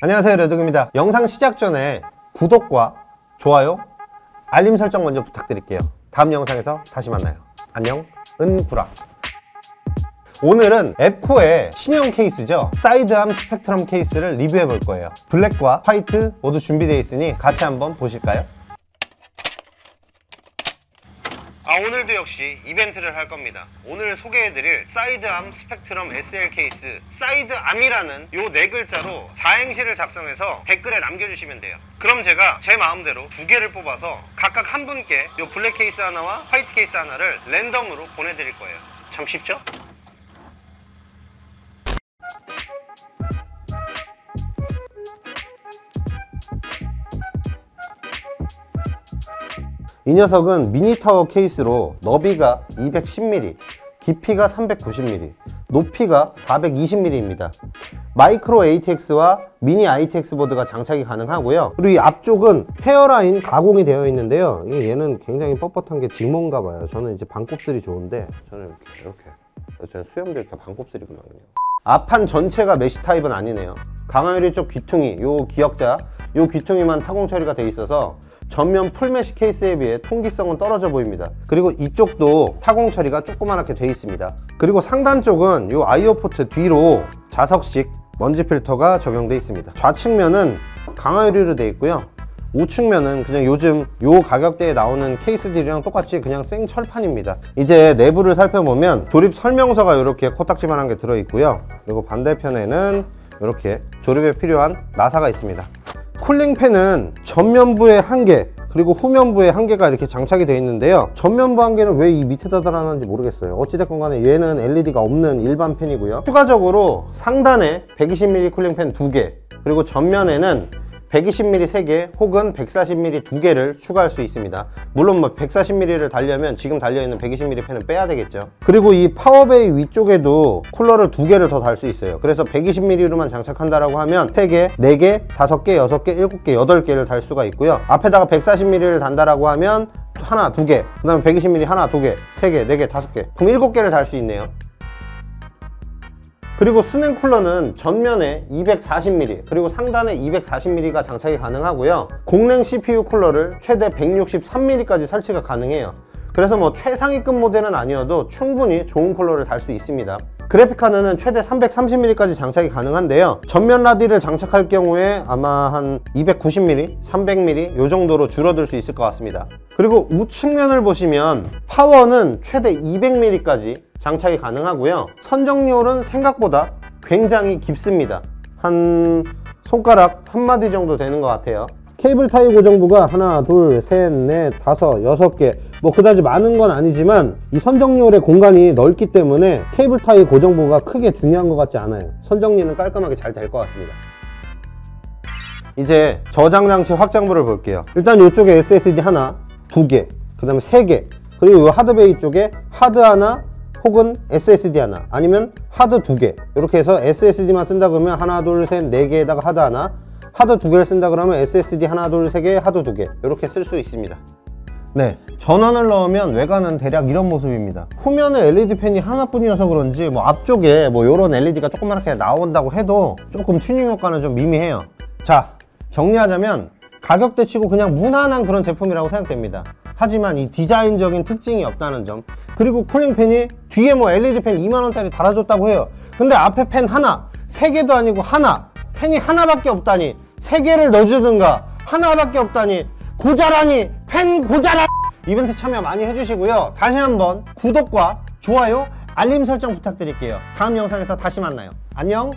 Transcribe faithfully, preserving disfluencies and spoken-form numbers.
안녕하세요, 레독입니다. 영상 시작 전에 구독과 좋아요, 알림 설정 먼저 부탁드릴게요. 다음 영상에서 다시 만나요. 안녕, 은구라. 오늘은 앱코의 신형 케이스죠, 사이드암 스펙트럼 케이스를 리뷰해 볼 거예요. 블랙과 화이트 모두 준비되어 있으니 같이 한번 보실까요? 아, 오늘도 역시 이벤트를 할 겁니다. 오늘 소개해드릴 사이드암 스펙트럼 에스엘 케이스, 사이드암이라는 요 네 글자로 사행시를 작성해서 댓글에 남겨주시면 돼요. 그럼 제가 제 마음대로 두 개를 뽑아서 각각 한 분께 요 블랙 케이스 하나와 화이트 케이스 하나를 랜덤으로 보내드릴 거예요. 참 쉽죠? 이 녀석은 미니타워 케이스로 너비가 이백십 밀리미터, 깊이가 삼백구십 밀리미터, 높이가 사백이십 밀리미터입니다. 마이크로 에이티엑스와 미니 아이티엑스 보드가 장착이 가능하고요. 그리고 이 앞쪽은 페어라인 가공이 되어 있는데요, 얘는 굉장히 뻣뻣한 게 직모인가 봐요. 저는 이제 반곱슬이 좋은데, 저는 이렇게 이렇게 저는 수염도 이렇게 반곱슬이구만요. 앞판 전체가 메쉬 타입은 아니네요. 강화유리 쪽 귀퉁이, 요 기역자, 요 귀퉁이만 타공 처리가 돼 있어서 전면 풀메쉬 케이스에 비해 통기성은 떨어져 보입니다. 그리고 이쪽도 타공 처리가 조그맣게 되어 있습니다. 그리고 상단 쪽은 이 아이오 포트 뒤로 자석식 먼지 필터가 적용되어 있습니다. 좌측면은 강화유리로 되어 있고요, 우측면은 그냥 요즘 요 가격대에 나오는 케이스들이랑 똑같이 그냥 생 철판입니다. 이제 내부를 살펴보면 조립 설명서가 이렇게 코딱지만한 게 들어있고요. 그리고 반대편에는 이렇게 조립에 필요한 나사가 있습니다. 쿨링팬은 전면부에 한 개, 그리고 후면부에 한 개가 이렇게 장착이 되어 있는데요, 전면부 한 개는 왜 이 밑에다 달아놨는지 모르겠어요. 어찌됐건 간에 얘는 엘이디가 없는 일반 팬이고요. 추가적으로 상단에 백이십 밀리미터 쿨링팬 두 개, 그리고 전면에는 백이십 밀리미터 세 개 혹은 백사십 밀리미터 두 개를 추가할 수 있습니다. 물론 뭐 백사십 밀리미터를 달려면 지금 달려있는 백이십 밀리미터 팬은 빼야 되겠죠. 그리고 이 파워베이 위쪽에도 쿨러를 두 개를 더 달 수 있어요. 그래서 백이십 밀리미터로만 장착한다라고 하면 세 개, 네 개, 다섯 개, 여섯 개, 일곱 개, 여덟 개를 달 수가 있고요. 앞에다가 백사십 밀리미터를 단다라고 하면 하나, 두 개, 그 다음에 백이십 밀리미터 하나, 두 개, 세 개, 네 개, 다섯 개, 그럼 일곱 개를 달 수 있네요. 그리고 수냉 쿨러는 전면에 이백사십 밀리미터, 그리고 상단에 이백사십 밀리미터가 장착이 가능하고요. 공냉 씨피유 쿨러를 최대 백육십삼 밀리미터까지 설치가 가능해요. 그래서 뭐 최상위급 모델은 아니어도 충분히 좋은 쿨러를 달 수 있습니다. 그래픽카드는 최대 삼백삼십 밀리미터까지 장착이 가능한데요, 전면 라디를 장착할 경우에 아마 한 이백구십 밀리미터, 삼백 밀리미터 요 정도로 줄어들 수 있을 것 같습니다. 그리고 우측면을 보시면 파워는 최대 이백 밀리미터까지 장착이 가능하고요. 선정률은 생각보다 굉장히 깊습니다. 한 손가락 한마디 정도 되는 것 같아요. 케이블 타이 고정부가 하나, 둘, 셋, 넷, 다섯, 여섯 개, 뭐 그다지 많은 건 아니지만 이 선정률의 공간이 넓기 때문에 케이블 타이 고정부가 크게 중요한 것 같지 않아요. 선정리는 깔끔하게 잘 될 것 같습니다. 이제 저장장치 확장부를 볼게요. 일단 이쪽에 에스에스디 하나, 두 개, 그 다음에 세 개, 그리고 이 하드베이 쪽에 하드 하나 혹은 에스에스디 하나, 아니면 하드 두 개, 이렇게 해서 에스에스디만 쓴다 그러면 하나, 둘, 셋, 네 개에다가 하드 하나, 하드 두 개를 쓴다 그러면 에스에스디 하나, 둘, 세 개, 하드 두 개, 이렇게 쓸 수 있습니다. 네, 전원을 넣으면 외관은 대략 이런 모습입니다. 후면에 엘이디 팬이 하나뿐이어서 그런지 뭐 앞쪽에 뭐 이런 엘이디가 조그맣게 나온다고 해도 조금 튜닝 효과는 좀 미미해요. 자, 정리하자면 가격대 치고 그냥 무난한 그런 제품이라고 생각됩니다. 하지만 이 디자인적인 특징이 없다는 점, 그리고 쿨링팬이 뒤에 뭐 엘이디 팬 이만 원짜리 달아줬다고 해요. 근데 앞에 팬 하나, 세 개도 아니고 하나, 팬이 하나밖에 없다니, 세 개를 넣어주든가, 하나밖에 없다니, 고자라니, 팬 고자라. 이벤트 참여 많이 해주시고요. 다시 한번 구독과 좋아요, 알림 설정 부탁드릴게요. 다음 영상에서 다시 만나요. 안녕.